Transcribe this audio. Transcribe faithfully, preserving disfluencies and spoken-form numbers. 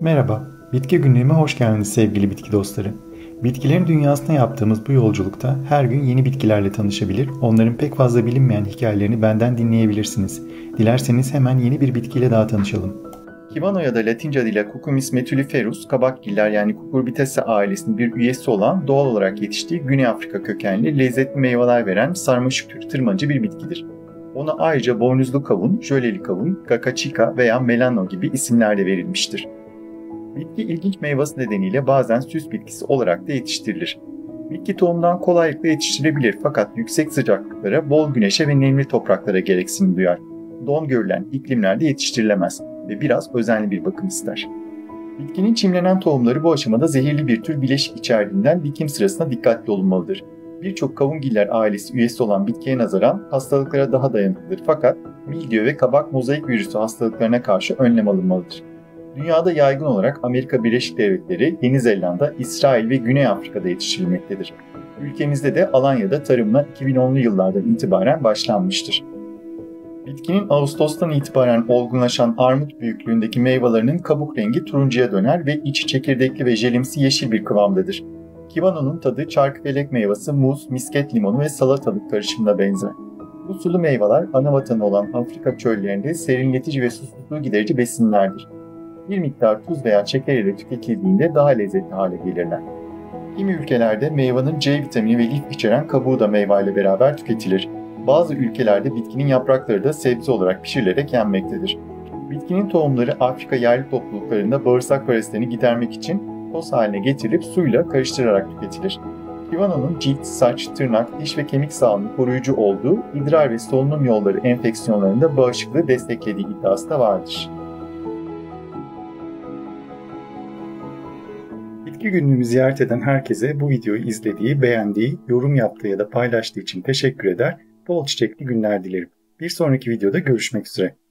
Merhaba, bitki günlüğüme hoş geldiniz sevgili bitki dostları. Bitkilerin dünyasına yaptığımız bu yolculukta her gün yeni bitkilerle tanışabilir, onların pek fazla bilinmeyen hikayelerini benden dinleyebilirsiniz. Dilerseniz hemen yeni bir bitkiyle daha tanışalım. Kivano ya da Latince adıyla Cucumis metuliferus, kabakgiller yani Cucurbitaceae ailesinin bir üyesi olan, doğal olarak yetiştiği Güney Afrika kökenli, lezzetli meyveler veren sarmaşık türü tırmacı bir bitkidir. Ona ayrıca boynuzlu kavun, jöleli kavun, kakachika veya melano gibi isimler de verilmiştir. Bitki ilginç meyvesi nedeniyle bazen süs bitkisi olarak da yetiştirilir. Bitki tohumdan kolaylıkla yetiştirilebilir fakat yüksek sıcaklıklara, bol güneşe ve nemli topraklara gereksinim duyar. Don görülen iklimlerde yetiştirilemez ve biraz özenli bir bakım ister. Bitkinin çimlenen tohumları bu aşamada zehirli bir tür bileşik içerdiğinden dikim sırasında dikkatli olunmalıdır. Birçok kavungiller ailesi üyesi olan bitkiye nazaran hastalıklara daha dayanıklıdır fakat mildiyo ve kabak mozaik virüsü hastalıklarına karşı önlem alınmalıdır. Dünyada yaygın olarak Amerika Birleşik Devletleri, Yeni Zelanda, İsrail ve Güney Afrika'da yetiştirilmektedir. Ülkemizde de Alanya'da tarımına iki bin onlu yıllardan itibaren başlanmıştır. Bitkinin Ağustos'tan itibaren olgunlaşan armut büyüklüğündeki meyvelerinin kabuk rengi turuncuya döner ve içi çekirdekli ve jelimsi yeşil bir kıvamdadır. Kivano'nun tadı çarkıfelek meyvesi, muz, misket limonu ve salatalık karışımına benzer. Bu sulu meyveler ana vatanı olan Afrika çöllerinde serinletici ve susuzluğu giderici besinlerdir. Bir miktar tuz veya şeker ile tüketildiğinde daha lezzetli hale gelirler. Kimi ülkelerde meyvanın C vitamini ve lif içeren kabuğu da meyveyle beraber tüketilir. Bazı ülkelerde bitkinin yaprakları da sebze olarak pişirilerek yenmektedir. Bitkinin tohumları Afrika yerli topluluklarında bağırsak parazitlerini gidermek için toz haline getirilip suyla karıştırarak tüketilir. Kivano'nun cilt, saç, tırnak, diş ve kemik sağlığını koruyucu olduğu, idrar ve solunum yolları enfeksiyonlarında bağışıklığı desteklediği iddiası da vardır. Bitki günlüğümü ziyaret eden herkese bu videoyu izlediği, beğendiği, yorum yaptığı ya da paylaştığı için teşekkür eder, bol çiçekli günler dilerim. Bir sonraki videoda görüşmek üzere.